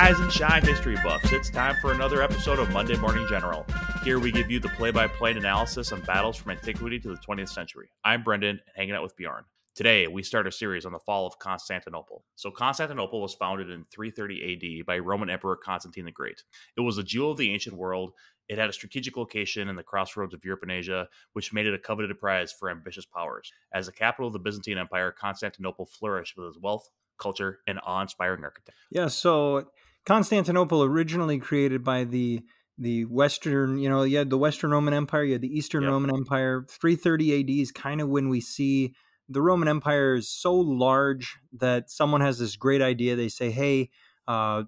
Rise and shine, history buffs. It's time for another episode of Monday Morning General. Here we give you the play-by-play analysis on battles from antiquity to the 20th century. I'm Brendon, hanging out with Bjorn. Today, we start a series on the fall of Constantinople. So Constantinople was founded in 330 AD by Roman Emperor Constantine the Great. It was a jewel of the ancient world. It had a strategic location in the crossroads of Europe and Asia, which made it a coveted prize for ambitious powers. As the capital of the Byzantine Empire, Constantinople flourished with its wealth, culture, and awe-inspiring architecture. Yeah, so Constantinople originally created by the Western, you had the Western Roman Empire, you had the Eastern Roman Empire. 330 AD is kind of when we see the Roman Empire is so large that someone has this great idea. They say, hey,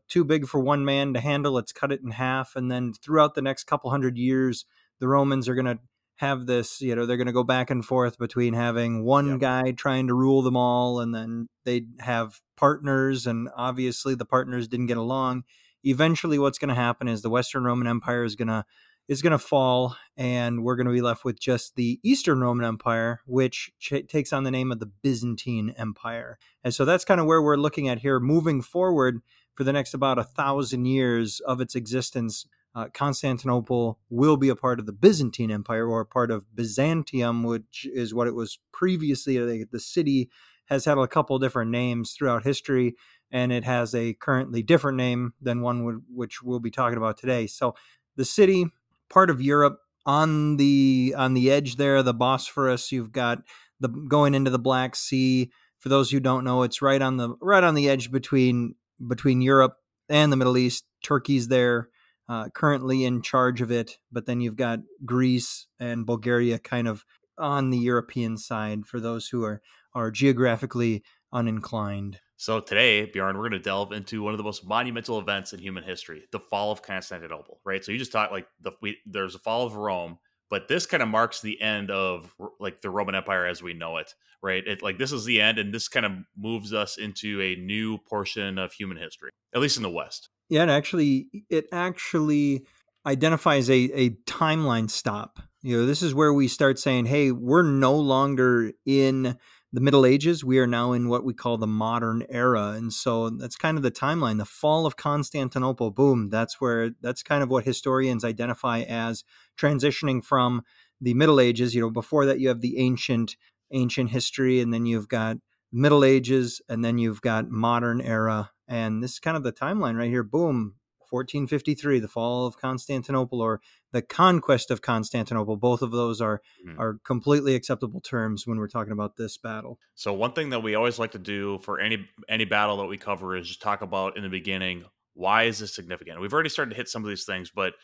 too big for one man to handle, let's cut it in half. And then throughout the next couple hundred years, the Romans are going to have this, they're going to go back and forth between having one guy trying to rule them all, and then they'd have partners, and obviously the partners didn't get along. Eventually what's going to happen is the Western Roman Empire is going to fall, and we're going to be left with just the Eastern Roman Empire, which takes on the name of the Byzantine Empire. And so that's kind of where we're looking at here, moving forward for the next about 1,000 years of its existence. Constantinople will be a part of the Byzantine Empire, or a part of Byzantium, which is what it was previously. The city has had a couple different names throughout history, and it has a currently different name than which we'll be talking about today. So the city, part of Europe, on the edge there, the Bosphorus, you've got going into the Black Sea. For those who don't know, it's right on the edge between Europe and the Middle East. Turkey's there, currently in charge of it, but then you've got Greece and Bulgaria kind of on the European side for those who are geographically uninclined. So today, Bjorn, we're going to delve into one of the most monumental events in human history, the fall of Constantinople, right? So you just talked there's a fall of Rome, but this kind of marks the end of the Roman Empire as we know it, right? This is the end, and this kind of moves us into a new portion of human history, at least in the West. Yeah, it actually identifies a timeline stop. This is where we start saying, hey, we're no longer in the Middle Ages. We are now in what we call the modern era. And so that's kind of the timeline. The fall of Constantinople, boom, that's kind of what historians identify as transitioning from the Middle Ages. Before that, you have the ancient history, and then you've got Middle Ages, and then you've got modern era. And this is kind of the timeline right here. Boom, 1453, the fall of Constantinople, or the conquest of Constantinople. Both of those are completely acceptable terms when we're talking about this battle. So one thing that we always like to do for any battle that we cover is just talk about in the beginning, why is this significant? We've already started to hit some of these things, but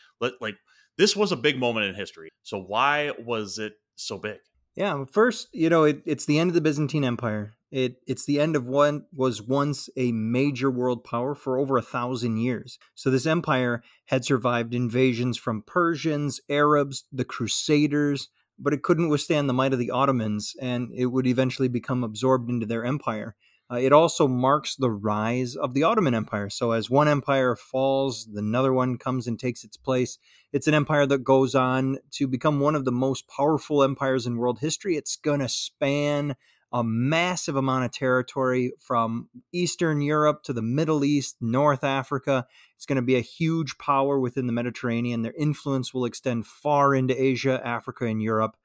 this was a big moment in history. So why was it so big? Yeah, first, it's the end of the Byzantine Empire. It's the end of what was once a major world power for over 1,000 years. So this empire had survived invasions from Persians, Arabs, the Crusaders, but it couldn't withstand the might of the Ottomans, and it would eventually become absorbed into their empire. It also marks the rise of the Ottoman Empire. So as one empire falls, another one comes and takes its place. It's an empire that goes on to become one of the most powerful empires in world history. It's going to span a massive amount of territory from Eastern Europe to the Middle East, North Africa. It's going to be a huge power within the Mediterranean. Their influence will extend far into Asia, Africa, and Europe.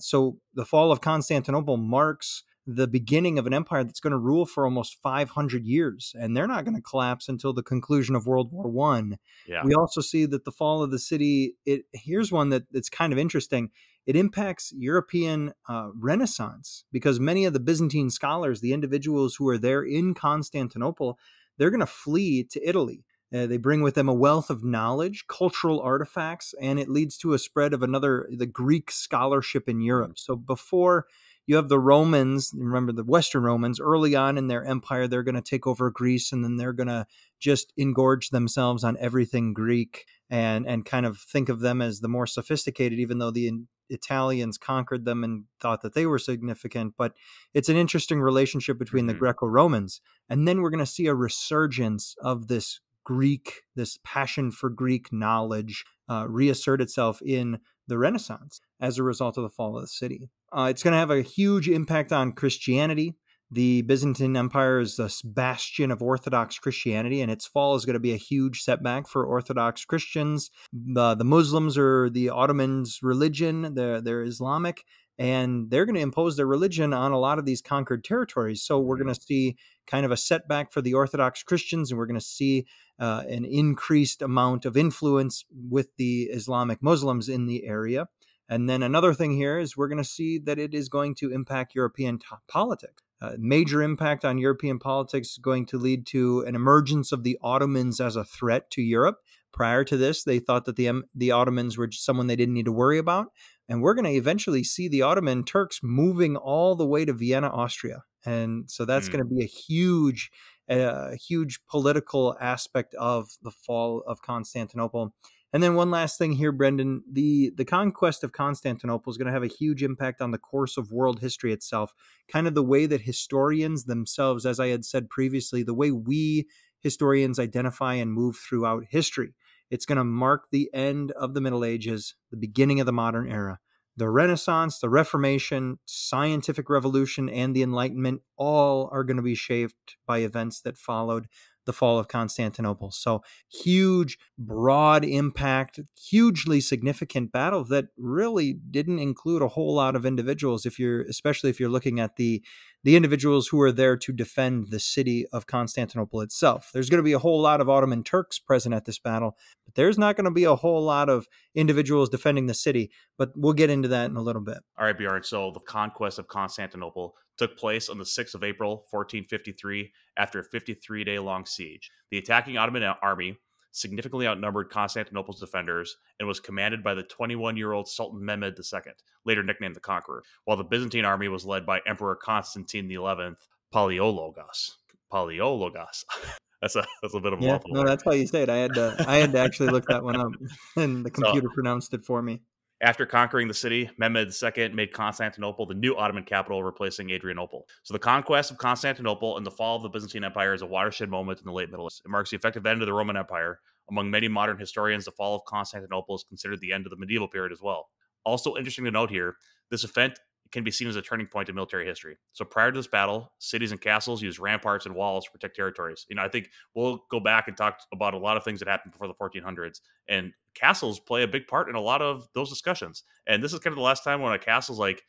So the fall of Constantinople marks the beginning of an empire that's going to rule for almost 500 years, and they're not going to collapse until the conclusion of World War I. Yeah. We also see that the fall of the city, here's one that's kind of interesting. It impacts European Renaissance, because many of the Byzantine scholars, the individuals who are there in Constantinople, they're going to flee to Italy. They bring with them a wealth of knowledge, cultural artifacts, and it leads to a spread of the Greek scholarship in Europe. So before you have the Romans, remember the Western Romans, early on in their empire, they're going to take over Greece, and then they're going to just engorge themselves on everything Greek and kind of think of them as the more sophisticated, even though the Italians conquered them and thought that they were significant. But it's an interesting relationship between the Greco-Romans. And then we're going to see a resurgence of this passion for Greek knowledge reassert itself in the Renaissance as a result of the fall of the city. It's going to have a huge impact on Christianity. The Byzantine Empire is this bastion of Orthodox Christianity, and its fall is going to be a huge setback for Orthodox Christians. The Muslims are the Ottomans' religion, they're Islamic, and they're going to impose their religion on a lot of these conquered territories. So we're going to see kind of a setback for the Orthodox Christians, and we're going to see an increased amount of influence with the Islamic Muslims in the area. And then another thing here is we're going to see that it is going to impact European politics. Major impact on European politics is going to lead to an emergence of the Ottomans as a threat to Europe. Prior to this, they thought that the Ottomans were just someone they didn't need to worry about. And we're going to eventually see the Ottoman Turks moving all the way to Vienna, Austria. And so that's going to be a huge political aspect of the fall of Constantinople. And then one last thing here, Brendan, the conquest of Constantinople is going to have a huge impact on the course of world history itself, kind of the way that historians themselves, as I had said previously, the way we historians identify and move throughout history. It's going to mark the end of the Middle Ages, the beginning of the modern era. The Renaissance, the Reformation, scientific revolution, and the Enlightenment all are going to be shaped by events that followed the fall of Constantinople. So huge, broad impact, hugely significant battle that really didn't include a whole lot of individuals, especially if you're looking at the individuals who are there to defend the city of Constantinople itself. There's going to be a whole lot of Ottoman Turks present at this battle, but there's not going to be a whole lot of individuals defending the city, but we'll get into that in a little bit. All right, Bjorn. So the conquest of Constantinople took place on the 6th of April, 1453, after a 53-day-long siege. The attacking Ottoman army significantly outnumbered Constantinople's defenders and was commanded by the 21-year-old Sultan Mehmed II, later nicknamed the Conqueror, while the Byzantine army was led by Emperor Constantine XI Palaiologos. Palaiologos. That's a bit of a mouthful. No, that's how you say it. I had to actually look that one up, and the computer pronounced it for me. After conquering the city, Mehmed II made Constantinople the new Ottoman capital, replacing Adrianople. So the conquest of Constantinople and the fall of the Byzantine Empire is a watershed moment in the late Middle Ages. It marks the effective end of the Roman Empire. Among many modern historians, the fall of Constantinople is considered the end of the medieval period as well. Also interesting to note here, this event can be seen as a turning point in military history. So prior to this battle, cities and castles used ramparts and walls to protect territories. You know, I think we'll go back and talk about a lot of things that happened before the 1400s, and castles play a big part in a lot of those discussions. And this is kind of the last time when a castle's like,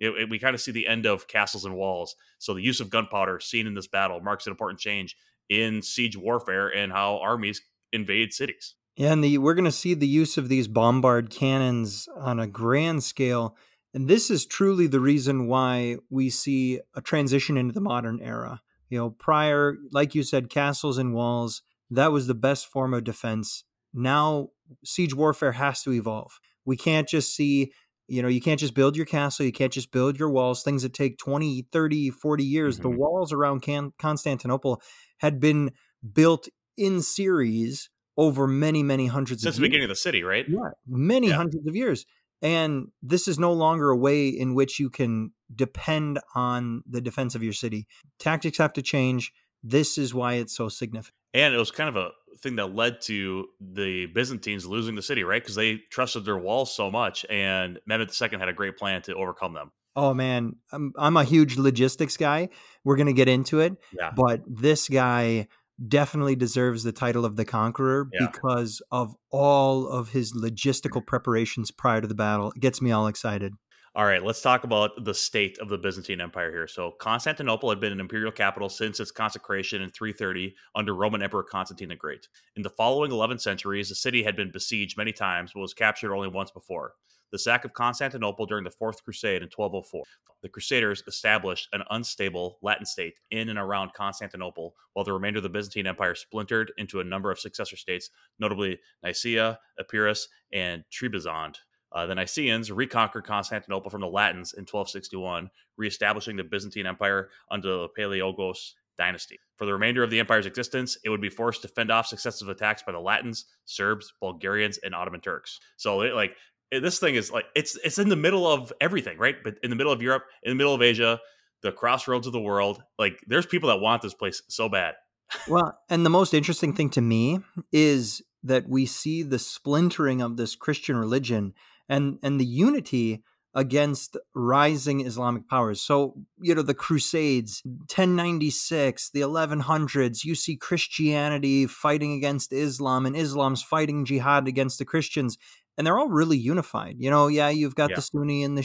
we kind of see the end of castles and walls. So the use of gunpowder seen in this battle marks an important change in siege warfare and how armies invade cities. Yeah, and we're going to see the use of these bombard cannons on a grand scale. And this is truly the reason why we see a transition into the modern era. You know, prior, like you said, castles and walls, that was the best form of defense. Now, siege warfare has to evolve. We can't just see, you know, you can't just build your castle, you can't just build your walls, things that take 20, 30, 40 years. Mm-hmm. The walls around Constantinople had been built in series over many, many hundreds of years. Since the beginning of the city, right? Yeah, many hundreds of years. And this is no longer a way in which you can depend on the defense of your city. Tactics have to change. This is why it's so significant. And it was kind of a thing that led to the Byzantines losing the city, right? Because they trusted their walls so much, and Mehmed II had a great plan to overcome them. Oh, man. I'm a huge logistics guy. We're going to get into it. Yeah. But this guy definitely deserves the title of the Conqueror because of all of his logistical preparations prior to the battle. It gets me all excited. All right, let's talk about the state of the Byzantine Empire here. So Constantinople had been an imperial capital since its consecration in 330 under Roman Emperor Constantine the Great. In the following 11 centuries, the city had been besieged many times, but was captured only once before. The sack of Constantinople during the Fourth Crusade in 1204. The Crusaders established an unstable Latin state in and around Constantinople, while the remainder of the Byzantine Empire splintered into a number of successor states, notably Nicaea, Epirus, and Trebizond. The Nicaeans reconquered Constantinople from the Latins in 1261, reestablishing the Byzantine Empire under the Palaiologos dynasty. For the remainder of the empire's existence, it would be forced to fend off successive attacks by the Latins, Serbs, Bulgarians, and Ottoman Turks. So this thing is like, it's in the middle of everything, right? But in the middle of Europe, in the middle of Asia, the crossroads of the world, like there's people that want this place so bad. Well, and the most interesting thing to me is that we see the splintering of this Christian religion and the unity against rising Islamic powers. So, you know, the Crusades, 1096, the 1100s, you see Christianity fighting against Islam, and Islam's fighting jihad against the Christians. And they're all really unified. You know, yeah, you've got the Sunni and the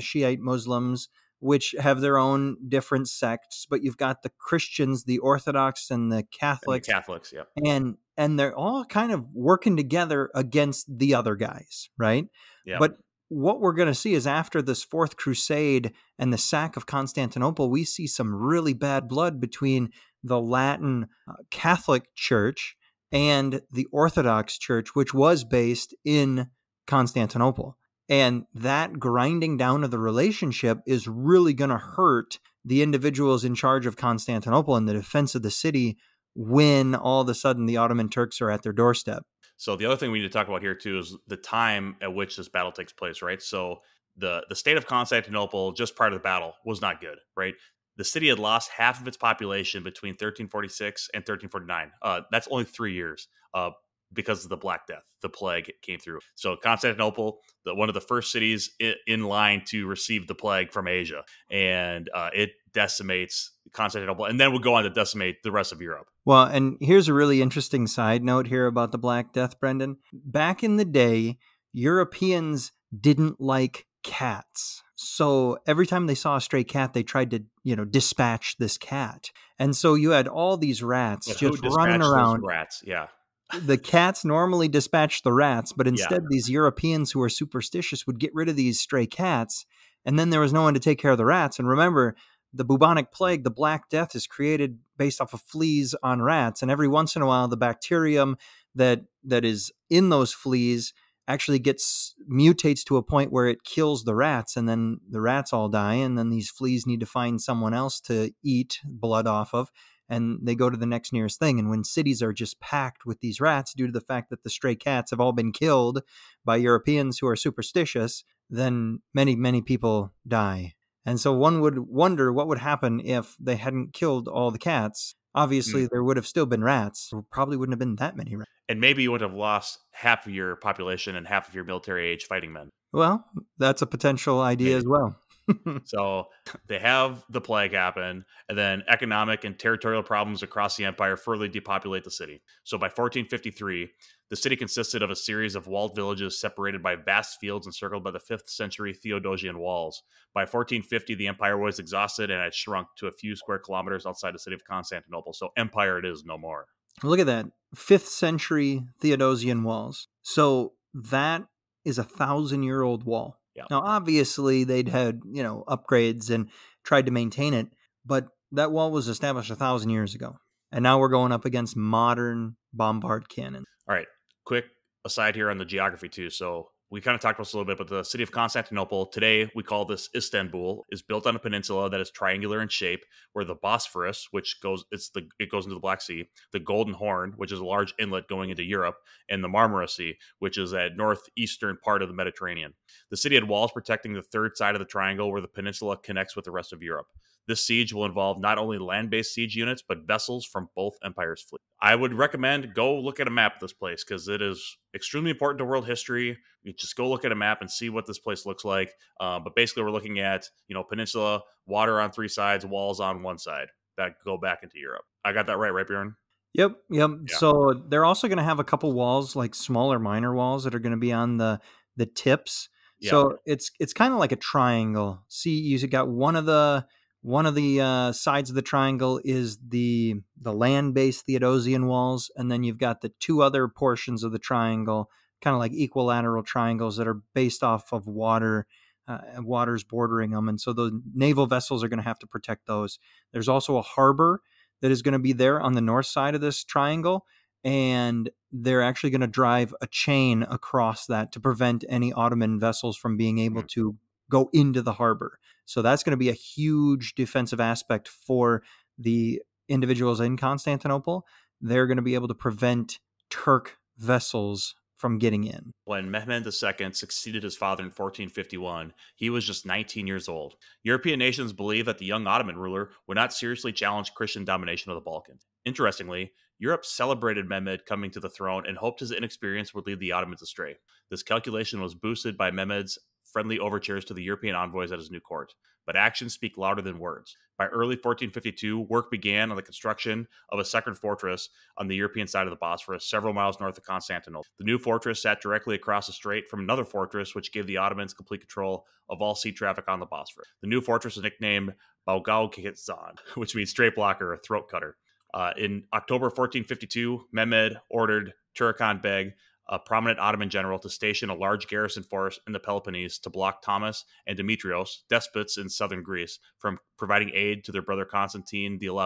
Shiite Muslims, which have their own different sects, but you've got the Christians, the Orthodox, and the Catholics. And the Catholics, yeah. And they're all kind of working together against the other guys, right? Yeah. But what we're going to see is after this Fourth Crusade and the sack of Constantinople, we see some really bad blood between the Latin Catholic Church and the Orthodox Church, which was based in Constantinople. And that grinding down of the relationship is really going to hurt the individuals in charge of Constantinople and the defense of the city when all of a sudden the Ottoman Turks are at their doorstep. So the other thing we need to talk about here, too, is the time at which this battle takes place, right? So the state of Constantinople, just prior to the battle, was not good, right? The city had lost half of its population between 1346 and 1349. That's only 3 years because of the Black Death, the plague came through. So Constantinople, one of the first cities in line to receive the plague from Asia, and it decimates Constantinople, and then we'll go on to decimate the rest of Europe. Well, and here's a really interesting side note here about the Black Death, Brendan. Back in the day, Europeans didn't like cats. So every time they saw a stray cat, they tried to, you know, dispatch this cat. And so you had all these rats just running around. Rats, yeah. The cats normally dispatch the rats, but instead these Europeans who are superstitious would get rid of these stray cats, and then there was no one to take care of the rats. And remember, the bubonic plague, the Black Death, is created based off of fleas on rats. And every once in a while, the bacterium that is in those fleas actually mutates to a point where it kills the rats, and then the rats all die, and then these fleas need to find someone else to eat blood off of, and they go to the next nearest thing. And when cities are just packed with these rats due to the fact that the stray cats have all been killed by Europeans who are superstitious, then many, many people die. And so one would wonder what would happen if they hadn't killed all the cats. Obviously, there would have still been rats. There probably wouldn't have been that many rats. And maybe you would have lost half of your population and half of your military-age fighting men. Well, that's a potential idea as well. So they have the plague happen, and then economic and territorial problems across the empire further depopulate the city. So by 1453, the city consisted of a series of walled villages separated by vast fields and circled by the 5th century Theodosian walls. By 1450, the empire was exhausted and had shrunk to a few square kilometers outside the city of Constantinople. So empire it is no more. Look at that. 5th century Theodosian walls. So that is a 1,000-year-old wall. Yeah. Now, obviously, they'd had, you know, upgrades and tried to maintain it, but that wall was established 1,000 years ago. And now we're going up against modern bombard cannon. All right. Quick aside here on the geography, too. So we kind of talked about this a little bit, but the city of Constantinople, today we call this Istanbul, is built on a peninsula that is triangular in shape, where the Bosphorus, which goes into the Black Sea, the Golden Horn, which is a large inlet going into Europe, and the Marmara Sea, which is that northeastern part of the Mediterranean. The city had walls protecting the third side of the triangle, where the peninsula connects with the rest of Europe. This siege will involve not only land-based siege units, but vessels from both empires' fleet. I would recommend go look at a map of this place, because it is extremely important to world history. You just go look at a map and see what this place looks like. But basically, we're looking at, you know, peninsula, water on three sides, walls on one side that go back into Europe. I got that right, Bjorn? Yep. Yeah. So they're also going to have a couple walls, like smaller minor walls, that are going to be on the tips. Yeah. So it's kind of like a triangle. See, you got one of the sides of the triangle is the land-based Theodosian walls, and then you've got the two other portions of the triangle, kind of like equilateral triangles that are based off of water, waters bordering them. And so the naval vessels are going to have to protect those. There's also a harbor that is going to be there on the north side of this triangle, and they're actually going to drive a chain across that to prevent any Ottoman vessels from being able to go into the harbor. So that's going to be a huge defensive aspect for the individuals in Constantinople. They're going to be able to prevent Turk vessels from getting in. When Mehmed II succeeded his father in 1451, he was just 19 years old. European nations believed that the young Ottoman ruler would not seriously challenge Christian domination of the Balkans. Interestingly, Europe celebrated Mehmed coming to the throne and hoped his inexperience would lead the Ottomans astray. This calculation was boosted by Mehmed's friendly overtures to the European envoys at his new court. But actions speak louder than words. By early 1452, work began on the construction of a second fortress on the European side of the Bosphorus, several miles north of Constantinople. The new fortress sat directly across the strait from another fortress, which gave the Ottomans complete control of all sea traffic on the Bosphorus. The new fortress was nicknamed Bogaz Kesen, which means straight blocker or throat cutter. In October 1452, Mehmed ordered Turhan Beg, a prominent Ottoman general, to station a large garrison force in the Peloponnese to block Thomas and Demetrios, despots in southern Greece, from providing aid to their brother Constantine XI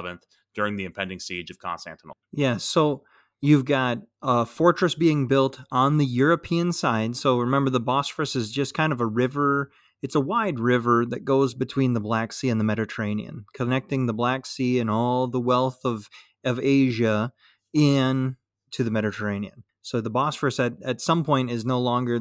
during the impending siege of Constantinople. Yeah, so you've got a fortress being built on the European side. So remember, the Bosphorus is just kind of a river. It's a wide river that goes between the Black Sea and the Mediterranean, connecting the Black Sea and all the wealth of Asia in to the Mediterranean. So the Bosphorus at some point is no more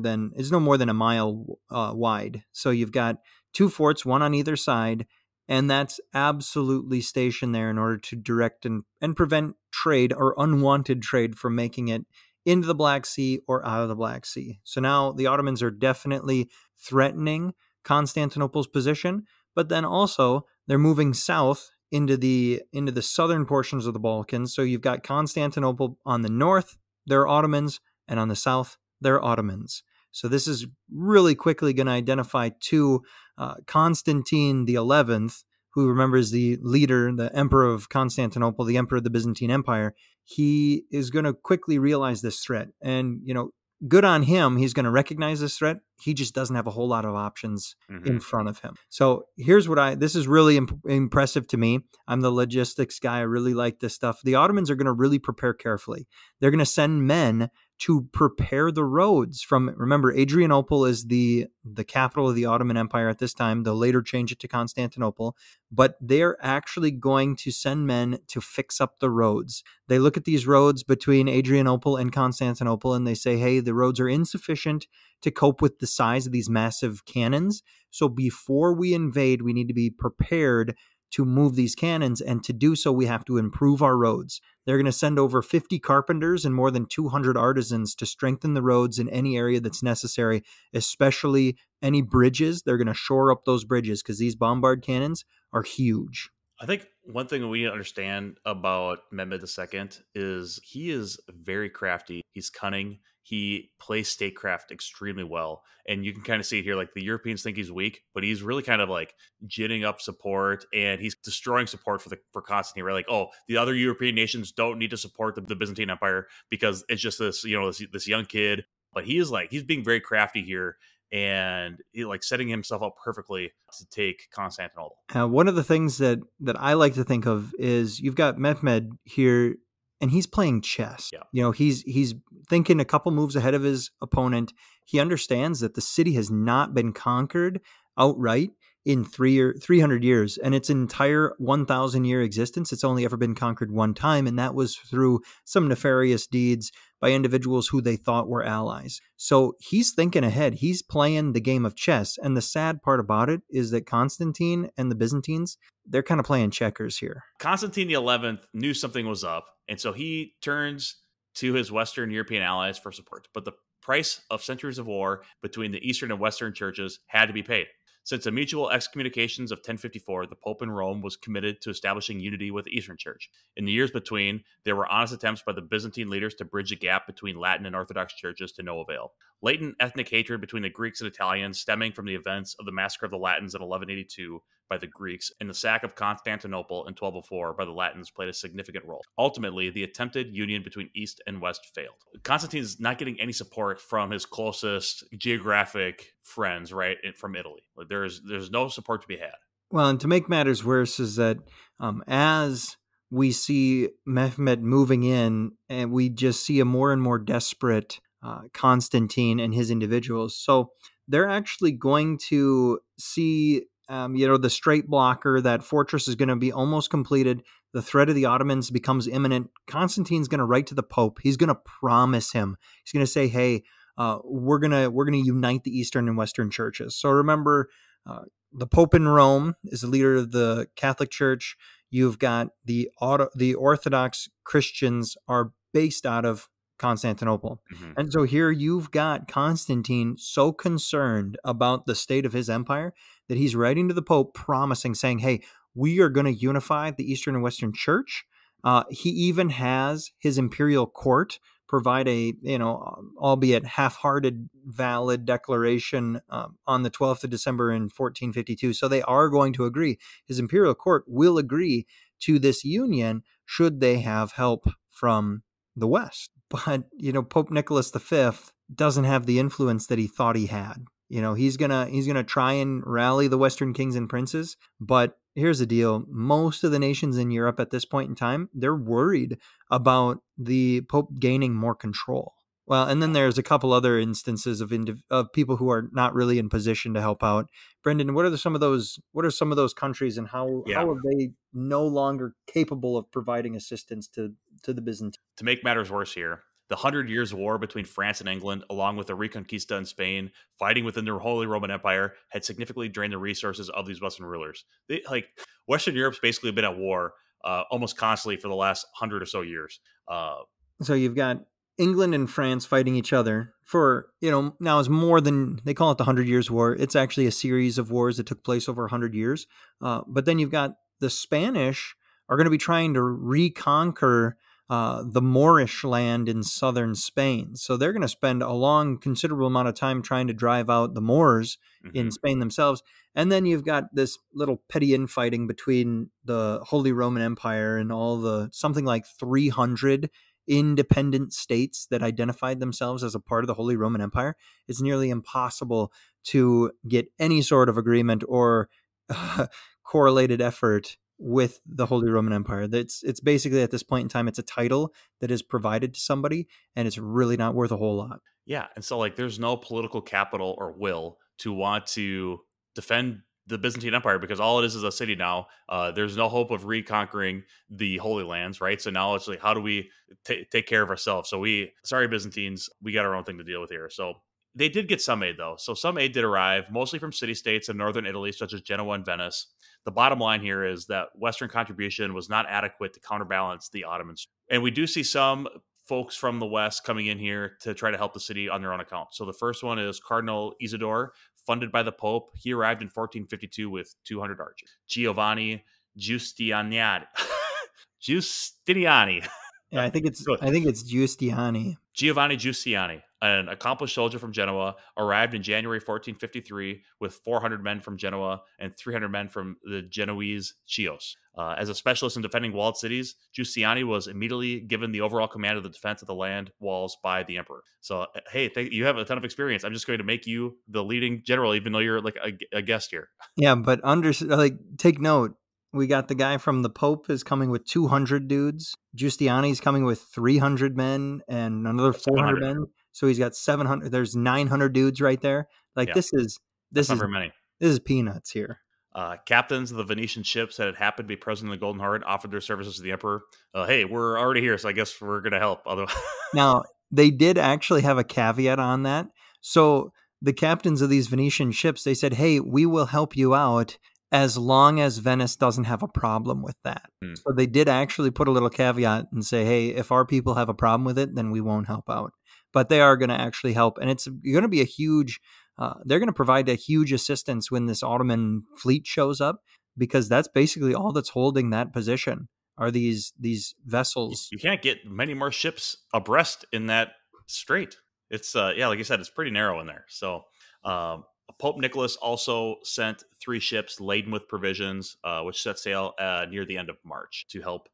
than a mile wide. So you've got two forts, one on either side, and that's absolutely stationed there in order to direct and prevent trade or unwanted trade from making it into the Black Sea or out of the Black Sea. So now the Ottomans are definitely threatening Constantinople's position, but then also they're moving south into the southern portions of the Balkans. So you've got Constantinople on the north, they're Ottomans, and on the south, they're Ottomans. So this is really quickly going to identify to Constantine XI, who, remember, is the leader, the emperor of Constantinople, the emperor of the Byzantine Empire. He is going to quickly realize this threat. And, you know, good on him. He's going to recognize this threat. He just doesn't have a whole lot of options in front of him. So here's what this is really impressive to me. I'm the logistics guy. I really like this stuff. The Ottomans are going to really prepare carefully. They're going to send men to prepare the roads from, remember, Adrianople is the capital of the Ottoman Empire at this time. They'll later change it to Constantinople, but they're actually going to send men to fix up the roads. They look at these roads between Adrianople and Constantinople, and they say, hey, the roads are insufficient to cope with the size of these massive cannons. So before we invade, we need to be prepared to move these cannons, and to do so, we have to improve our roads. They're going to send over 50 carpenters and more than 200 artisans to strengthen the roads in any area that's necessary, especially any bridges. They're going to shore up those bridges because these bombard cannons are huge. I think one thing we understand about Mehmed II is he is very crafty. He's cunning. He plays statecraft extremely well. And you can kind of see it here, like the Europeans think he's weak, but he's really kind of like ginning up support, and he's destroying support for Constantine, right? Like, oh, the other European nations don't need to support the Byzantine Empire because it's just this, you know, this young kid. But he is like, he's being very crafty here, and he, like, setting himself up perfectly to take Constantinople. One of the things that I like to think of is you've got Mehmed here, and he's playing chess. Yeah. You know, he's thinking a couple moves ahead of his opponent. He understands that the city has not been conquered outright in 300 years. And its entire 1,000-year existence, it's only ever been conquered one time, and that was through some nefarious deeds by individuals who they thought were allies. So he's thinking ahead. He's playing the game of chess. And the sad part about it is that Constantine and the Byzantines, they're kind of playing checkers here. Constantine XI knew something was up, and so he turns to his Western European allies for support. But the price of centuries of war between the Eastern and Western churches had to be paid. Since the mutual excommunications of 1054, the Pope in Rome was committed to establishing unity with the Eastern Church. In the years between, there were honest attempts by the Byzantine leaders to bridge the gap between Latin and Orthodox churches to no avail. Latent ethnic hatred between the Greeks and Italians, stemming from the events of the massacre of the Latins in 1182 by the Greeks and the sack of Constantinople in 1204 by the Latins, played a significant role. Ultimately, the attempted union between East and West failed. Constantine's not getting any support from his closest geographic friends, right, from Italy. Like, there's no support to be had. Well, and to make matters worse is that as we see Mehmed moving in, and we just see a more and more desperate Constantine and his individuals. So they're actually going to see, you know, the straight blocker, that fortress is going to be almost completed. The threat of the Ottomans becomes imminent. Constantine's going to write to the Pope. He's going to promise him. He's going to say, hey, we're going to unite the Eastern and Western churches. So remember, the Pope in Rome is the leader of the Catholic Church. You've got the Orthodox Christians are based out of Constantinople. Mm-hmm. And so here you've got Constantine so concerned about the state of his empire that he's writing to the Pope promising, saying, hey, we are going to unify the Eastern and Western Church. He even has his imperial court provide a, albeit half-hearted, valid declaration on the 12th of December in 1452. So they are going to agree. His imperial court will agree to this union should they have help from the West. But, Pope Nicholas V doesn't have the influence that he thought he had. He's going to try and rally the Western kings and princes. But here's the deal. Most of the nations in Europe at this point in time, they're worried about the Pope gaining more control. Well, and then there's a couple other instances of people who are not really in position to help out. Brendan, what are some of those countries, and how are they no longer capable of providing assistance to the Byzantines? To make matters worse here, the 100 Years' War between France and England, along with the Reconquista in Spain, fighting within the Holy Roman Empire, had significantly drained the resources of these Western rulers. Western Europe's basically been at war almost constantly for the last 100 or so years. So you've got England and France fighting each other for, now is more than, they call it the 100 Years' War. It's actually a series of wars that took place over 100 years. But then you've got the Spanish are going to be trying to reconquer the Moorish land in southern Spain. So they're going to spend a considerable amount of time trying to drive out the Moors in Spain themselves. And then you've got this little petty infighting between the Holy Roman Empire and all the, something like 300 independent states that identified themselves as a part of the Holy Roman Empire. It's nearly impossible to get any sort of agreement or correlated effort with the Holy Roman Empire. It's basically, at this point in time, it's a title that is provided to somebody, and it's really not worth a whole lot. Yeah, and so there's no political capital or will to want to defend the Byzantine Empire, because all it is a city now. There's no hope of reconquering the Holy Lands, right? So now it's like, how do we take care of ourselves? So sorry Byzantines, we got our own thing to deal with here. So they did get some aid, though. So some aid did arrive, mostly from city-states in northern Italy, such as Genoa and Venice. The bottom line here is that Western contribution was not adequate to counterbalance the Ottomans. And we do see some folks from the West coming in here to try to help the city on their own account. So the first one is Cardinal Isidore, funded by the Pope. He arrived in 1452 with 200 archers. Giovanni Giustiniani. Giustiniani. Yeah, I think it's Giustiniani. Giovanni Giustiniani, an accomplished soldier from Genoa, arrived in January 1453 with 400 men from Genoa and 300 men from the Genoese Chios. As a specialist in defending walled cities, Giustiniani was immediately given the overall command of the defense of the land walls by the emperor. So, hey, you have a ton of experience. I'm just going to make you the leading general, even though you're a guest here. Yeah, but take note. We got the guy from the Pope is coming with 200 dudes. Giustiniani's coming with 300 men and another 400 men. So he's got 700. There's 900 dudes right there. This is peanuts here. Captains of the Venetian ships that had happened to be present in the Golden Horn offered their services to the emperor. Hey, we're already here, so I guess we're going to help. Now, they did actually have a caveat on that. So the captains of these Venetian ships, they said, hey, we will help you out as long as Venice doesn't have a problem with that. So they did actually put a little caveat and say, hey, if our people have a problem with it, then we won't help out. But they are going to actually help. And it's going to be a huge, they're going to provide a huge assistance when this Ottoman fleet shows up, because that's basically all that's holding that position are these vessels. You can't get many more ships abreast in that strait. It's, like you said, it's pretty narrow in there. So, Pope Nicholas also sent 3 ships laden with provisions, which set sail near the end of March to help,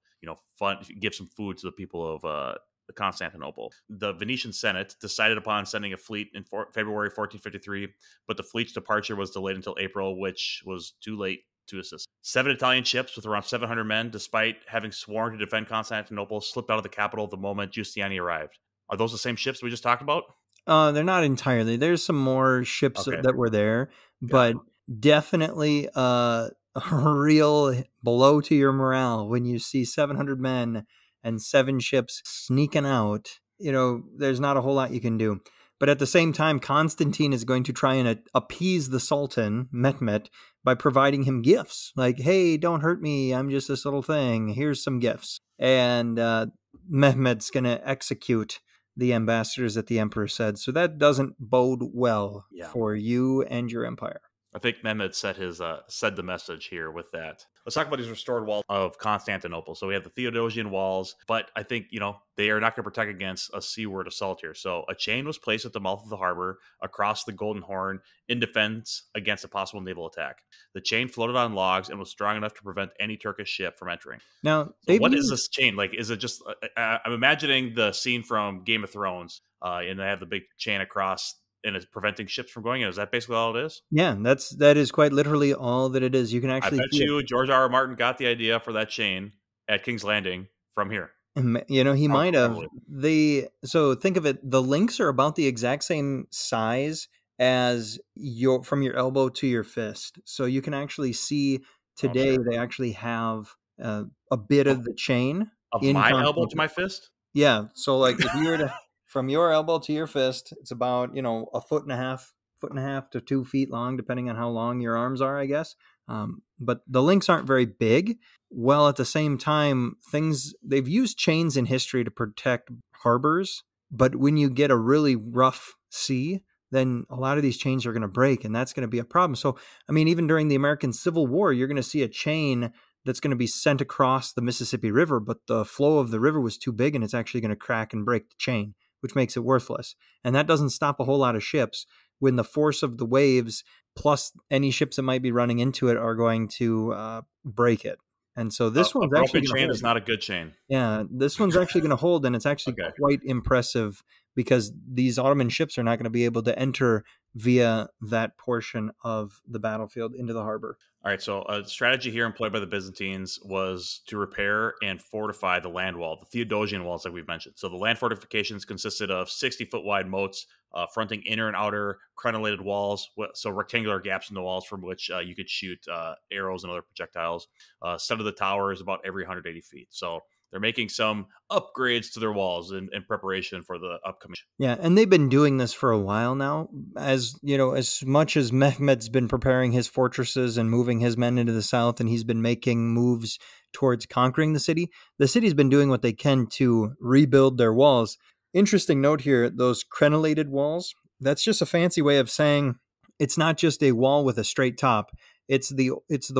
give some food to the people of Constantinople. The Venetian Senate decided upon sending a fleet in February 1453, but the fleet's departure was delayed until April, which was too late to assist. 7 Italian ships with around 700 men, despite having sworn to defend Constantinople, slipped out of the capital the moment Giustiniani arrived. Are those the same ships we just talked about? They're not entirely. There's some more ships that were there, but definitely a real blow to your morale when you see 700 men and 7 ships sneaking out. There's not a whole lot you can do. But at the same time, Constantine is going to try and appease the Sultan, Mehmed, by providing him gifts. Like, hey, don't hurt me. I'm just this little thing. Here's some gifts. And Mehmed's going to execute the ambassadors that the emperor said. So that doesn't bode well for you and your empire. I think Mehmed said the message here with that. Let's talk about these restored walls of Constantinople. So we have the Theodosian walls, but I think, you know, they are not going to protect against a seaward assault here. So a chain was placed at the mouth of the harbor across the Golden Horn in defense against a possible naval attack. The chain floated on logs and was strong enough to prevent any Turkish ship from entering. Now, so what is this chain? Like, is it just, I'm imagining the scene from Game of Thrones, and they have the big chain across, and it's preventing ships from going in. Is that basically all it is? Yeah, that is quite literally all that it is. You can actually. I bet you George R. R. Martin got the idea for that chain at King's Landing from here. You know, he might have. So think of it. The links are about the exact same size as from your elbow to your fist. So you can actually see today they actually have a bit of the chain of my elbow to my fist. Yeah. So like if you were to. From your elbow to your fist, it's about, you know, a foot and a half to 2 feet long, depending on how long your arms are, I guess. But the links aren't very big. Well, at the same time, they've used chains in history to protect harbors. But when you get a really rough sea, then a lot of these chains are going to break, and that's going to be a problem. So, I mean, even during the American Civil War, you're going to see a chain that's going to be sent across the Mississippi River, but the flow of the river was too big, and it's actually going to crack and break the chain, which makes it worthless. And that doesn't stop a whole lot of ships when the force of the waves plus any ships that might be running into it are going to break it. And so this one's actually going to hold. Is not a good chain. Yeah, this one's actually going to hold, and it's actually quite impressive because these Ottoman ships are not going to be able to enter via that portion of the battlefield into the harbor. All right, so a strategy here employed by the Byzantines was to repair and fortify the land wall, the Theodosian walls, like we've mentioned. So the land fortifications consisted of 60-foot wide moats fronting inner and outer crenellated walls, so rectangular gaps in the walls from which you could shoot arrows and other projectiles. Set of the tower is about every 180 feet. So they're making some upgrades to their walls in preparation for the upcoming. Yeah, and they've been doing this for a while now. As you know, as much as Mehmed's been preparing his fortresses and moving his men into the south, and he's been making moves towards conquering the city's been doing what they can to rebuild their walls. Interesting note here, those crenellated walls, that's just a fancy way of saying it's not just a wall with a straight top. It's the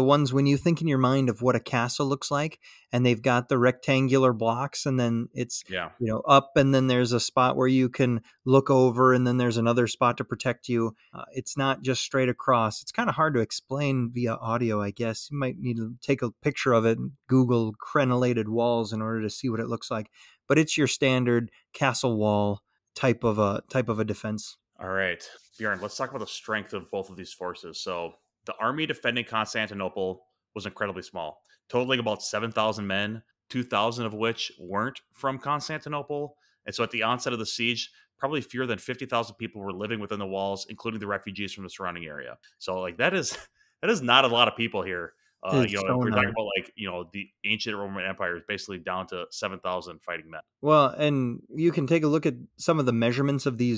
ones when you think in your mind of what a castle looks like, and they've got the rectangular blocks, and then it's you know, up, and then there's a spot where you can look over, and then there's another spot to protect you. It's not just straight across. It's kind of hard to explain via audio, I guess. You might need to take a picture of it and Google crenellated walls in order to see what it looks like. But it's your standard castle wall type of a defense. All right, Bjorn, let's talk about the strength of both of these forces. So the army defending Constantinople was incredibly small, totaling about 7,000 men, 2,000 of which weren't from Constantinople. And so at the onset of the siege, probably fewer than 50,000 people were living within the walls, including the refugees from the surrounding area. So like that is not a lot of people here. You know, so we're talking about like, you know, the ancient Roman Empire is basically down to 7,000 fighting men. Well, and you can take a look at some of the measurements of the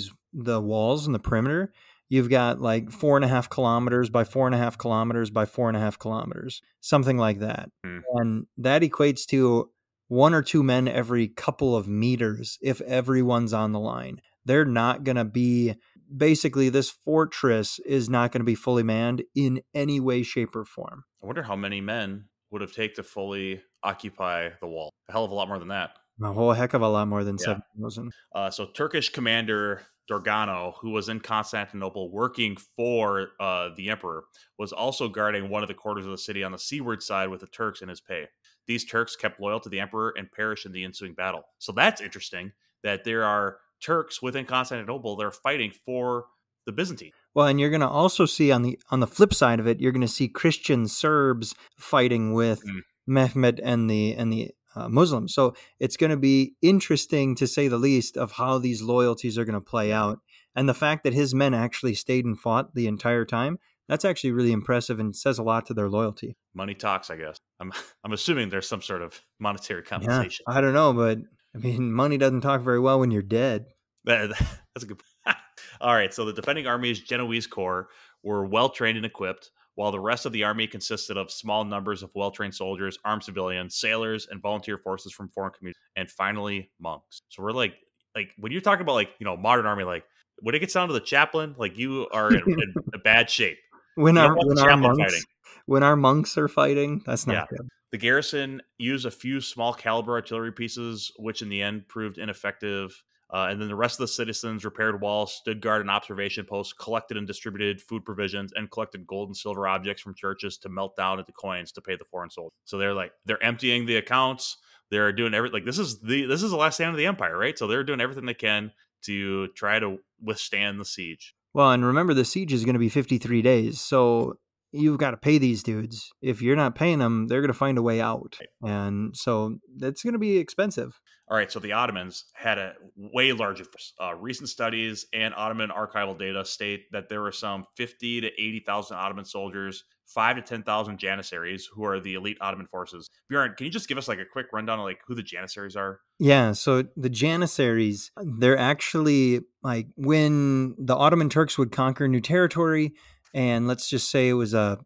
walls and the perimeter. You've got like 4.5 kilometers by 4.5 kilometers by 4.5 kilometers, something like that. And that equates to 1 or 2 men every couple of meters if everyone's on the line. They're not going to be, basically this fortress is not going to be fully manned in any way, shape, or form. I wonder how many men would have taken to fully occupy the wall. A hell of a lot more than that. A whole heck of a lot more than 7,000. So Turkish commander Dorgano, who was in Constantinople working for the emperor, was also guarding one of the quarters of the city on the seaward side with the Turks in his pay. These Turks kept loyal to the emperor and perished in the ensuing battle. So that's interesting that there are Turks within Constantinople that are fighting for the Byzantines. Well, and you're going to also see on the flip side of it, you're going to see Christian Serbs fighting with Mehmed and the Muslims. So it's going to be interesting, to say the least, of how these loyalties are going to play out. And the fact that his men actually stayed and fought the entire time, that's actually really impressive and says a lot to their loyalty. Money talks, I guess. I'm assuming there's some sort of monetary compensation. Yeah, I don't know, but I mean, money doesn't talk very well when you're dead. That's a good point. All right, so the defending army's Genoese corps were well-trained and equipped, while the rest of the army consisted of small numbers of well-trained soldiers, armed civilians, sailors, and volunteer forces from foreign communities, and finally, monks. So we're like like when you're talking about like, you know, modern army, like when it gets down to the chaplain, like you are in a bad shape. When our monks are fighting, that's not good. The garrison used a few small caliber artillery pieces, which in the end proved ineffective. And then the rest of the citizens repaired walls, stood guard and observation posts, collected and distributed food provisions, and collected gold and silver objects from churches to melt down into coins to pay the foreign soldiers. So they're emptying the accounts. They're doing everything. Like this is the last stand of the empire, right? So they're doing everything they can to try to withstand the siege. Well, and remember the siege is going to be 53 days. So you've got to pay these dudes. If you're not paying them, they're going to find a way out. Right. And so that's going to be expensive. All right. So the Ottomans had a way larger force. Recent studies and Ottoman archival data state that there were some 50 to 80,000 Ottoman soldiers, 5 to 10,000 Janissaries, who are the elite Ottoman forces. Bjorn, can you just give us like a quick rundown of like who the Janissaries are? Yeah. So the Janissaries, they're actually like when the Ottoman Turks would conquer new territory, and let's just say it was a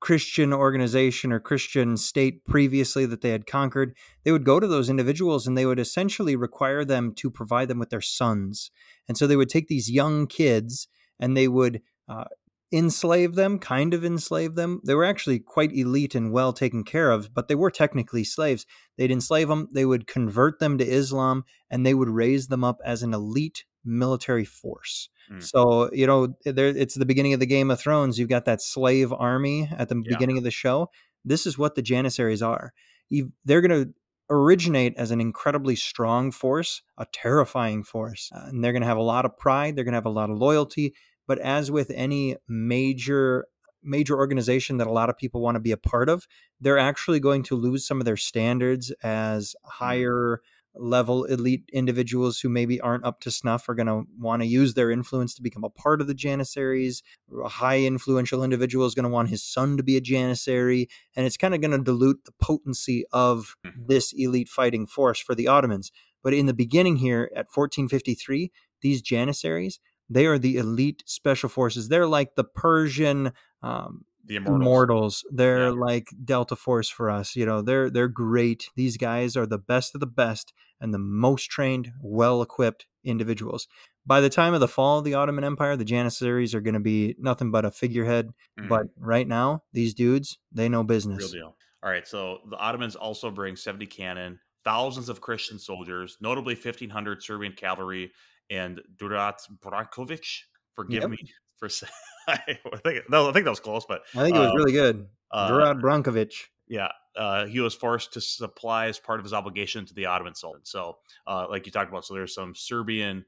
Christian organization or Christian state previously that they had conquered, they would go to those individuals and they would essentially require them to provide them with their sons. And so they would take these young kids and they would kind of enslave them. They were actually quite elite and well taken care of, but they were technically slaves. They'd enslave them, they would convert them to Islam, and they would raise them up as an elite military force. So, you know, it's the beginning of the Game of Thrones. You've got that slave army at the beginning of the show. This is what the Janissaries are. They're going to originate as an incredibly strong force, a terrifying force. And they're going to have a lot of pride. They're going to have a lot of loyalty. But as with any major organization that a lot of people want to be a part of, they're actually going to lose some of their standards as higher level elite individuals who maybe aren't up to snuff are going to want to use their influence to become a part of the Janissaries. A high influential individual is going to want his son to be a Janissary, and it's kind of going to dilute the potency of this elite fighting force for the Ottomans. But in the beginning here at 1453, these Janissaries, they are the elite special forces. They're like the Persian the Immortals. They're like Delta Force for us. You know, they're great. These guys are the best of the best and the most trained, well-equipped individuals. By the time of the fall of the Ottoman Empire, the Janissaries are going to be nothing but a figurehead. But right now, these dudes, they know business. Real deal. All right. So the Ottomans also bring 70 cannon, thousands of Christian soldiers, notably 1,500 Serbian cavalry, and Durat Brankovic. I think that was close, but I think it was really good. Durat Brankovic. Yeah. He was forced to supply as part of his obligation to the Ottoman Sultan. So like you talked about, so there's some Serbian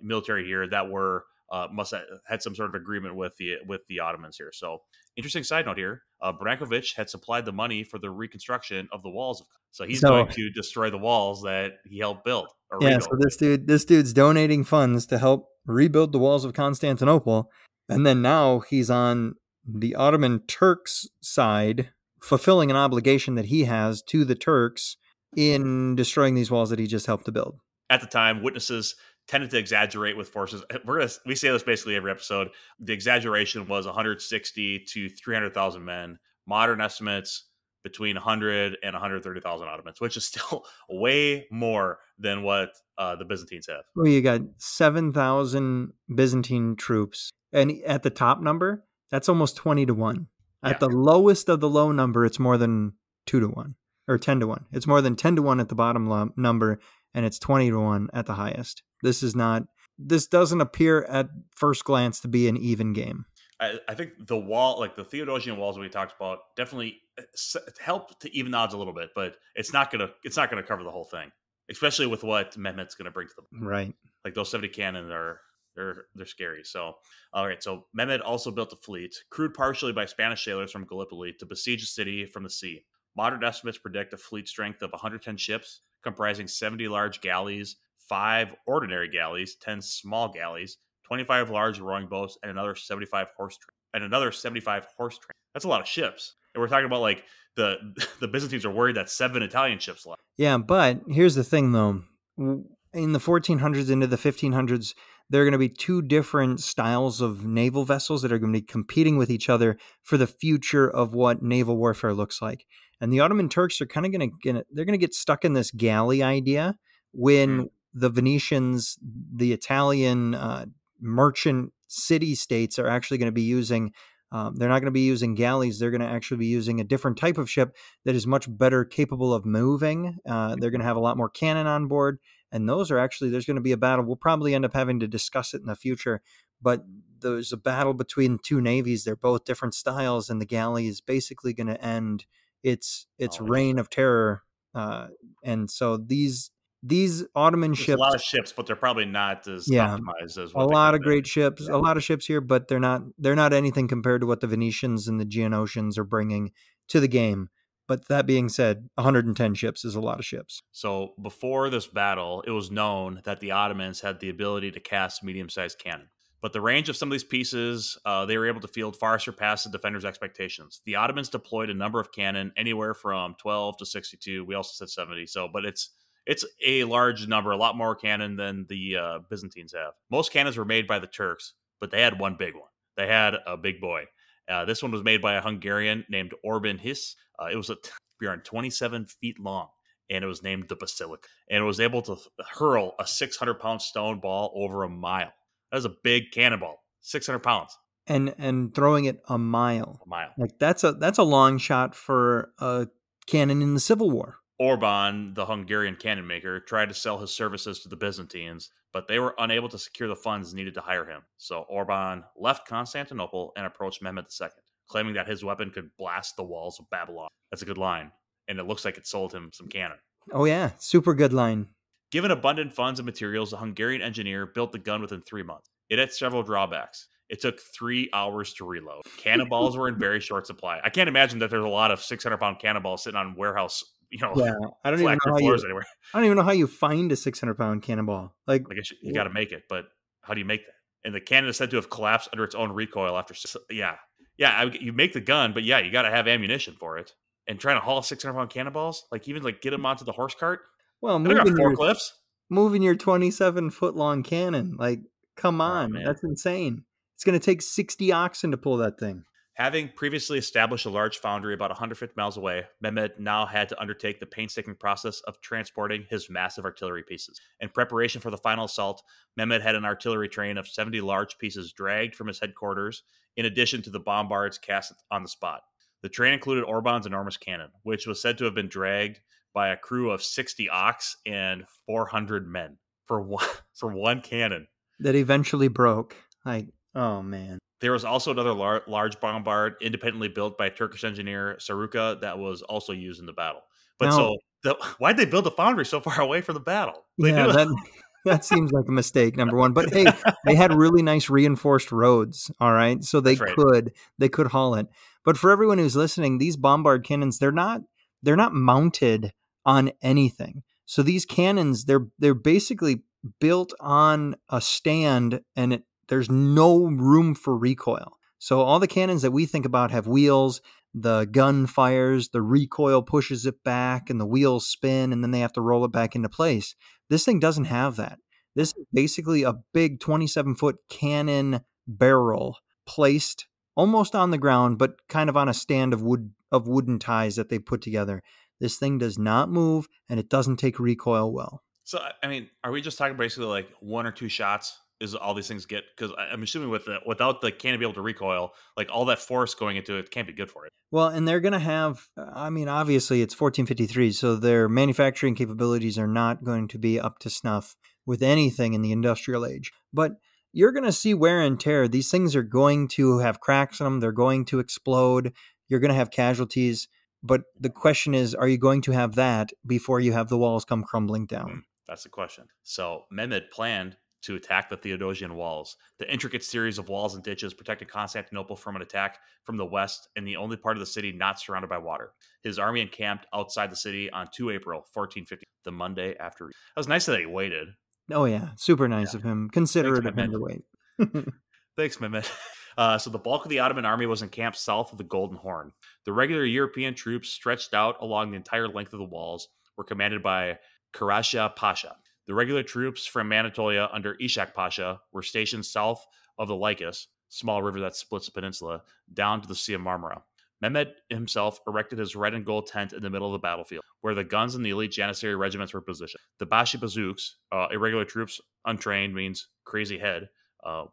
military here that were must have had some sort of agreement with the Ottomans here. So interesting side note here. Brankovic had supplied the money for the reconstruction of the walls. So he's going to destroy the walls that he helped build. Yeah. So this dude's donating funds to help rebuild the walls of Constantinople. And then now he's on the Ottoman Turks side, fulfilling an obligation that he has to the Turks in destroying these walls that he just helped to build. At the time, witnesses tended to exaggerate with forces. We say this basically every episode. The exaggeration was 160 to 300,000 men. Modern estimates between 100 and 130,000 Ottomans, which is still way more than what the Byzantines have. Well, you got 7,000 Byzantine troops. And at the top number, that's almost 20 to 1. At the lowest of the low number, it's more than 2 to 1 or 10 to 1. It's more than 10 to 1 at the bottom number, and it's 20 to 1 at the highest. This doesn't appear at first glance to be an even game. I think the wall, like the Theodosian walls that we talked about, definitely helped to even odds a little bit, but it's not going to cover the whole thing, especially with what Mehmed's going to bring to them. Right. Like those 70 cannons are... They're scary. So, all right. So Mehmed also built a fleet, crewed partially by Spanish sailors from Gallipoli, to besiege the city from the sea. Modern estimates predict a fleet strength of 110 ships, comprising 70 large galleys, 5 ordinary galleys, 10 small galleys, 25 large rowing boats, and another 75 horse train. That's a lot of ships. And we're talking about like the Byzantines are worried that 7 Italian ships left. Yeah, but here's the thing, though. In the 1400s into the 1500s, there are going to be 2 different styles of naval vessels that are going to be competing with each other for the future of what naval warfare looks like. And the Ottoman Turks are kind of going to get stuck in this galley idea when the Venetians, the Italian merchant city-states are actually going to be using, they're not going to be using galleys. They're going to actually be using a different type of ship that is much better capable of moving. They're going to have a lot more cannon on board. And those are actually, there's going to be a battle. We'll probably end up having to discuss it in the future, but there's a battle between two navies. They're both different styles, and the galley is basically going to end its reign of terror. And so these Ottoman ships, a lot of ships, but they're probably not as optimized as what a lot of great ships, a lot of ships here, but they're not anything compared to what the Venetians and the Geonosians are bringing to the game. But that being said, 110 ships is a lot of ships. So before this battle, it was known that the Ottomans had the ability to cast medium-sized cannon. But the range of some of these pieces they were able to field far surpassed the defenders' expectations. The Ottomans deployed a number of cannon anywhere from 12 to 62. We also said 70. So, but it's a large number, a lot more cannon than the Byzantines have. Most cannons were made by the Turks, but they had one big one. They had a big boy. This one was made by a Hungarian named Orban. It was a Bjorn 27 feet long, and it was named the Basilica. And it was able to hurl a 600-pound stone ball over a mile. That was a big cannonball, 600 pounds. And throwing it a mile. A mile. Like that's a long shot for a cannon in the Civil War. Orban, the Hungarian cannon maker, tried to sell his services to the Byzantines, but they were unable to secure the funds needed to hire him. So Orban left Constantinople and approached Mehmed II, claiming that his weapon could blast the walls of Babylon. That's a good line. And it looks like it sold him some cannon. Oh yeah, super good line. Given abundant funds and materials, the Hungarian engineer built the gun within 3 months. It had several drawbacks. It took 3 hours to reload. Cannonballs were in very short supply. I can't imagine that there's a lot of 600-pound cannonballs sitting on warehouse I don't even know how you find a 600-pound cannonball. Like, I guess you got to make it, but how do you make that? And the cannon is said to have collapsed under its own recoil after. You make the gun, but you got to have ammunition for it. And trying to haul 600-pound cannonballs, get them onto the horse cart. Well, moving your 27-foot-long cannon, come on, that's insane. It's going to take 60 oxen to pull that thing. Having previously established a large foundry about 150 miles away, Mehmed now had to undertake the painstaking process of transporting his massive artillery pieces. In preparation for the final assault, Mehmed had an artillery train of 70 large pieces dragged from his headquarters, in addition to the bombards cast on the spot. The train included Orban's enormous cannon, which was said to have been dragged by a crew of 60 ox and 400 men for one cannon. That eventually broke. Oh, man. There was also another large bombard independently built by a Turkish engineer, Saruka, that was also used in the battle. But why'd they build a foundry so far away from the battle? That seems like a mistake, number one. But hey, they had really nice reinforced roads, all right? So they could haul it. But for everyone who's listening, these bombard cannons, they're not mounted on anything. So these cannons, they're basically built on a stand, and there's no room for recoil. So all the cannons that we think about have wheels, the gun fires, the recoil pushes it back, and the wheels spin, and then they have to roll it back into place. This thing doesn't have that. This is basically a big 27-foot cannon barrel placed almost on the ground, but kind of on a stand of wooden ties that they put together. This thing does not move, and it doesn't take recoil well. So, I mean, are we just talking basically like one or two shots? Is all these things get, because I'm assuming without the cannon be able to recoil, all that force going into it can't be good for it. Well, and they're going to have, obviously it's 1453, so their manufacturing capabilities are not going to be up to snuff with anything in the industrial age. But you're going to see wear and tear. These things are going to have cracks in them. They're going to explode. You're going to have casualties. But the question is, are you going to have that before you have the walls come crumbling down? That's the question. So Mehmed planned to attack the Theodosian walls. The intricate series of walls and ditches protected Constantinople from an attack from the west and the only part of the city not surrounded by water. His army encamped outside the city on 2 April, 1450, the Monday after. That was nice that he waited. Oh, yeah. Super nice of him. Considerate of him to wait. Thanks, Mehmed. So the bulk of the Ottoman army was encamped south of the Golden Horn. The regular European troops stretched out along the entire length of the walls were commanded by Karasha Pasha. The regular troops from Anatolia under Ishak Pasha were stationed south of the Lycus, small river that splits the peninsula, down to the Sea of Marmara. Mehmed himself erected his red and gold tent in the middle of the battlefield, where the guns and the elite Janissary regiments were positioned. The Bashi Bazouks, irregular troops, untrained means crazy head,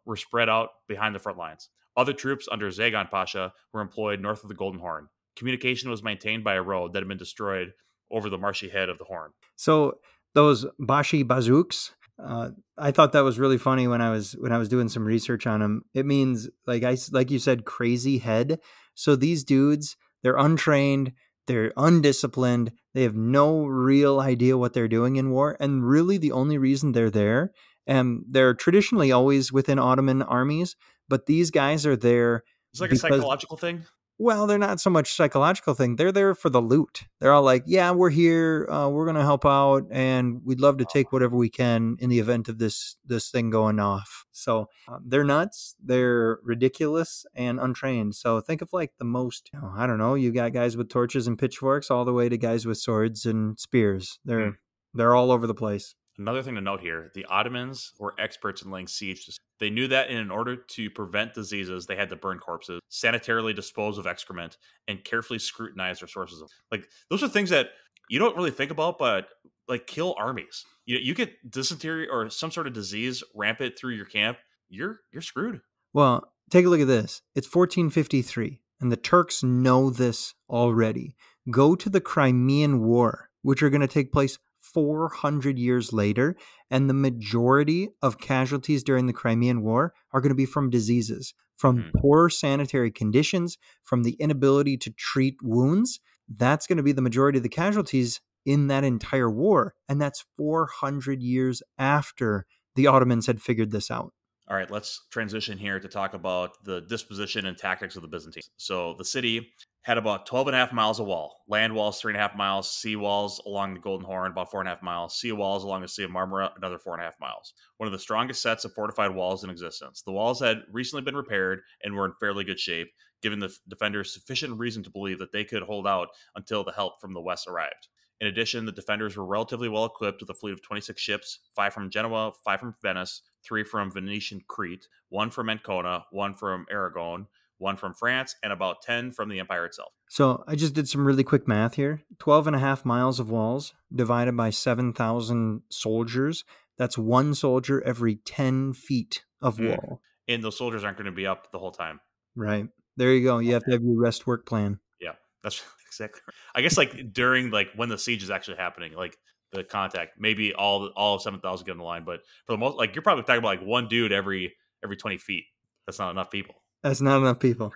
were spread out behind the front lines. Other troops under Zagon Pasha were employed north of the Golden Horn. Communication was maintained by a road that had been destroyed over the marshy head of the Horn. So those Bashi Bazouks, I thought that was really funny when I was doing some research on them. It means, like you said, crazy head. So these dudes, they're untrained, they're undisciplined, they have no real idea what they're doing in war, and really the only reason they're there, and they're traditionally always within Ottoman armies, but these guys are there. It's like a psychological thing? Well, they're not so much psychological thing. They're there for the loot. They're all like, yeah, we're here. We're going to help out. And we'd love to take whatever we can in the event of this thing going off. So they're nuts. They're ridiculous and untrained. So think of like the most, I don't know, you got guys with torches and pitchforks all the way to guys with swords and spears. They're all over the place. Another thing to note here, the Ottomans were experts in laying siege. They knew that in order to prevent diseases, they had to burn corpses, sanitarily dispose of excrement, and carefully scrutinize their sources. Like, those are things that you don't really think about, but like kill armies. You get dysentery or some sort of disease rampant through your camp, you're screwed. Well, take a look at this. It's 1453, and the Turks know this already. Go to the Crimean War, which are going to take place 400 years later, and the majority of casualties during the Crimean War are going to be from diseases, from poor sanitary conditions, from the inability to treat wounds. That's going to be the majority of the casualties in that entire war, and that's 400 years after the Ottomans had figured this out. All right, let's transition here to talk about the disposition and tactics of the Byzantines. So the city had about 12 and a half miles of wall. Land walls, 3.5 miles. Sea walls along the Golden Horn, about 4.5 miles. Sea walls along the Sea of Marmara, another 4.5 miles. One of the strongest sets of fortified walls in existence. The walls had recently been repaired and were in fairly good shape, giving the defenders sufficient reason to believe that they could hold out until the help from the west arrived. In addition, the defenders were relatively well equipped with a fleet of 26 ships, 5 from Genoa, 5 from Venice, 3 from Venetian Crete, 1 from Ancona, 1 from Aragon, 1 from France, and about 10 from the empire itself. So I just did some really quick math here. 12 and a half miles of walls divided by 7,000 soldiers. That's one soldier every 10 feet of wall. And those soldiers aren't going to be up the whole time. Right. There you go. You have to have your rest work plan. Yeah, that's exactly right. I guess like during like when the siege is actually happening, like the contact, maybe all 7,000 get in the line. But for the most, like you're probably talking about like one dude every 20 feet. That's not enough people. That's not enough people.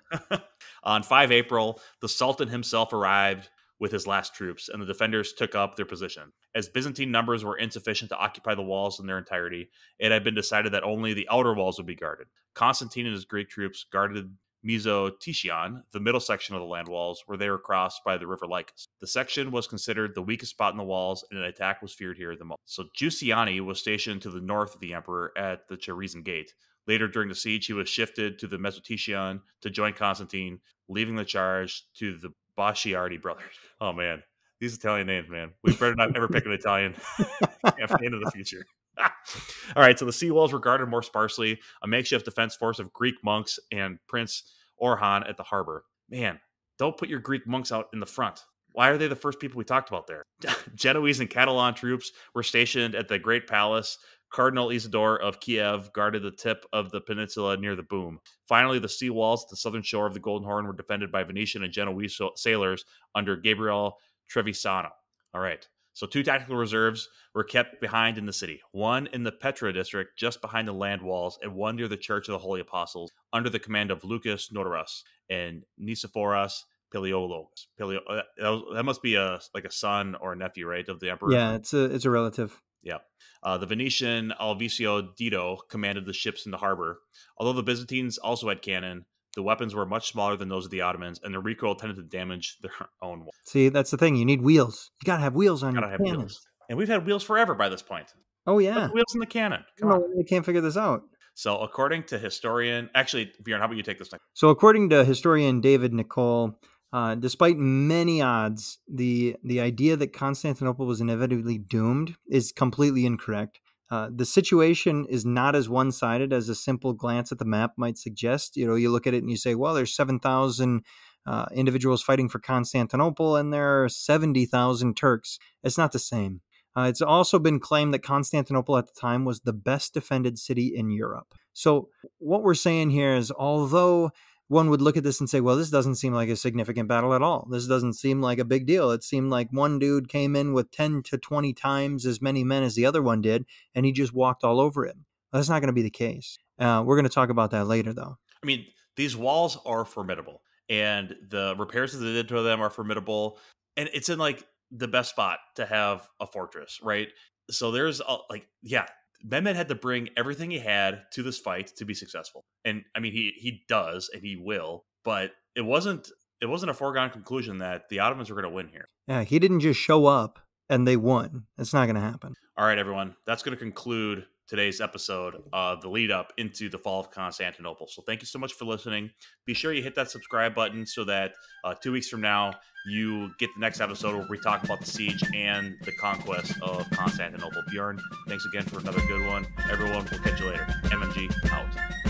On 5 April, the Sultan himself arrived with his last troops, and the defenders took up their position. As Byzantine numbers were insufficient to occupy the walls in their entirety, it had been decided that only the outer walls would be guarded. Constantine and his Greek troops guarded Mesotition, the middle section of the land walls, where they were crossed by the river Lycus. The section was considered the weakest spot in the walls, and an attack was feared here the most. So Giustiniani was stationed to the north of the emperor at the Trebizond Gate. Later during the siege, he was shifted to the Mesotition to join Constantine, leaving the charge to the Boschiardi brothers. Oh, man. These Italian names, man. We better not ever pick an Italian campaign in the future. All right, so the sea walls were guarded more sparsely, a makeshift defense force of Greek monks and Prince Orhan at the harbor. Man, don't put your Greek monks out in the front. Why are they the first people we talked about there? Genoese and Catalan troops were stationed at the Great Palace. Cardinal Isidore of Kiev guarded the tip of the peninsula near the boom. Finally, the sea walls at the southern shore of the Golden Horn were defended by Venetian and Genoese sailors under Gabriel Trevisano. All right. So 2 tactical reserves were kept behind in the city, one in the Petra district just behind the land walls and one near the Church of the Holy Apostles under the command of Lycus Notaras and Nicaea Palaiologos. That must be a son or a nephew, right, of the emperor? Yeah, it's a relative. Yeah. The Venetian Alvisio Dido commanded the ships in the harbor. Although the Byzantines also had cannon, the weapons were much smaller than those of the Ottomans, and the recoil tended to damage their own walls. See, that's the thing. You need wheels. You got to have wheels on your cannon. And we've had wheels forever by this point. Oh, yeah. Wheels in the cannon. Come on. They can't figure this out. So according to historian... Actually, Bjorn, how about you take this next? So according to historian David Nicole... despite many odds, the idea that Constantinople was inevitably doomed is completely incorrect. The situation is not as one-sided as a simple glance at the map might suggest. You look at it and you say, well, there's 7,000 individuals fighting for Constantinople, and there are 70,000 Turks. It's not the same. It's also been claimed that Constantinople at the time was the best defended city in Europe. So what we're saying here is, although one would look at this and say, well, this doesn't seem like a significant battle at all. This doesn't seem like a big deal. It seemed like one dude came in with 10 to 20 times as many men as the other one did, and he just walked all over it. Well, that's not going to be the case. We're going to talk about that later, though. I mean, these walls are formidable, and the repairs that they did to them are formidable. And it's in, like, the best spot to have a fortress, right? So there's Mehmed had to bring everything he had to this fight to be successful. And I mean, he does, and he will, but it wasn't a foregone conclusion that the Ottomans were going to win here. Yeah. He didn't just show up and they won. It's not going to happen. All right, everyone. That's going to conclude today's episode of the lead up into the fall of Constantinople. So thank you so much for listening. Be sure you hit that subscribe button so that 2 weeks from now, you get the next episode where we talk about the siege and the conquest of Constantinople. Bjorn, thanks again for another good one. Everyone, we'll catch you later. MMG out.